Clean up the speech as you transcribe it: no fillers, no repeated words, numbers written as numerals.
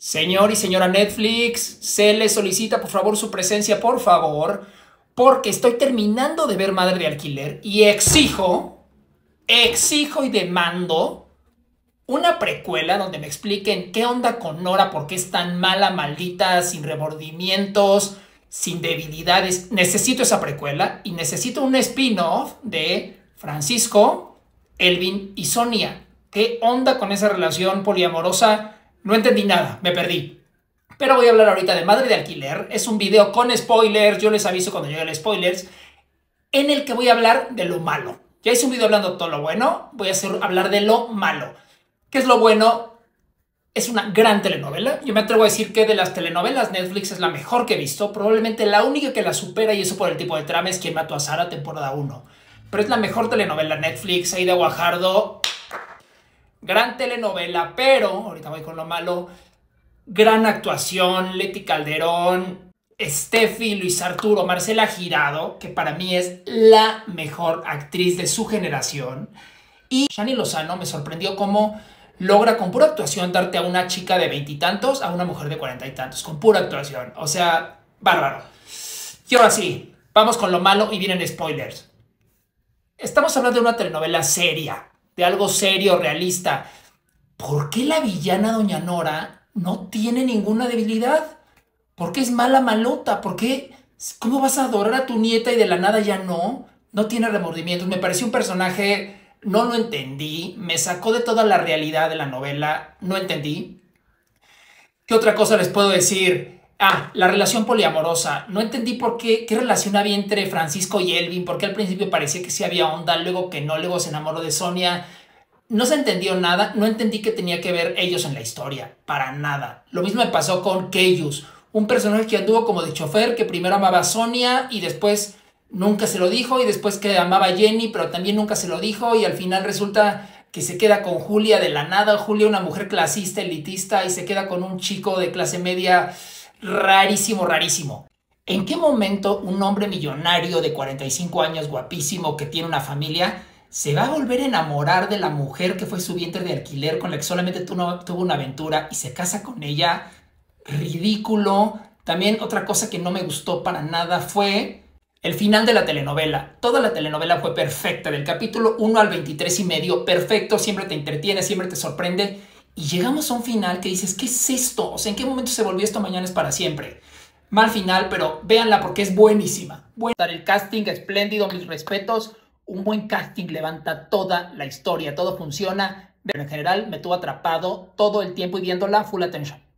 Señor y señora Netflix, se les solicita por favor su presencia, por favor, porque estoy terminando de ver Madre de Alquiler y exijo y demando una precuela donde me expliquen qué onda con Nora, por qué es tan mala, maldita, sin remordimientos, sin debilidades. Necesito esa precuela y necesito un spin-off de Francisco, Elvin y Sonia. ¿Qué onda con esa relación poliamorosa? No entendí nada, me perdí. Pero voy a hablar ahorita de Madre de Alquiler. Es un video con spoilers, yo les aviso cuando llegue el spoilers, en el que voy a hablar de lo malo. Ya hice un video hablando de todo lo bueno, voy a hablar de lo malo. ¿Qué es lo bueno? Es una gran telenovela. Yo me atrevo a decir que de las telenovelas Netflix es la mejor que he visto. Probablemente la única que la supera, y eso por el tipo de trama, es Quien mató a Sara, temporada 1. Pero es la mejor telenovela Netflix, ahí de Guajardo. Gran telenovela, pero ahorita voy con lo malo. Gran actuación, Leti Calderón, Estefi, Luis Arturo, Marcela Guirado, que para mí es la mejor actriz de su generación. Y Shani Lozano me sorprendió cómo logra con pura actuación darte a una chica de veintitantos, a una mujer de cuarenta y tantos, con pura actuación. O sea, bárbaro. Y ahora sí, vamos con lo malo y vienen spoilers. Estamos hablando de una telenovela seria, de algo serio, realista. ¿Por qué la villana Doña Nora no tiene ninguna debilidad? ¿Por qué es mala malota? ¿Por qué? ¿Cómo vas a adorar a tu nieta y de la nada ya no? No tiene remordimientos. Me pareció un personaje... No lo entendí, me sacó de toda la realidad de la novela, no entendí. ¿Qué otra cosa les puedo decir? Ah, la relación poliamorosa. No entendí por qué relación había entre Francisco y Elvin, porque al principio parecía que sí había onda, luego que no, luego se enamoró de Sonia. No se entendió nada, no entendí qué tenía que ver ellos en la historia, para nada. Lo mismo me pasó con Keyus, un personaje que anduvo como de chofer, que primero amaba a Sonia y después... nunca se lo dijo, y después que amaba a Jenny, pero también nunca se lo dijo, y al final resulta que se queda con Julia de la nada. Julia, una mujer clasista, elitista, y se queda con un chico de clase media rarísimo, rarísimo. ¿En qué momento un hombre millonario de 45 años, guapísimo, que tiene una familia, se va a volver a enamorar de la mujer que fue su vientre de alquiler, con la que solamente tuvo una aventura, y se casa con ella? Ridículo. También otra cosa que no me gustó para nada fue... el final de la telenovela. Toda la telenovela fue perfecta, del capítulo 1 al 23 y medio, perfecto, siempre te entretiene, siempre te sorprende, y llegamos a un final que dices, ¿qué es esto? O sea, ¿en qué momento se volvió esto? Mañana es para siempre. Mal final, pero véanla porque es buenísima. El casting espléndido, mis respetos, un buen casting levanta toda la historia, todo funciona, pero en general me tuvo atrapado todo el tiempo y viéndola full attention.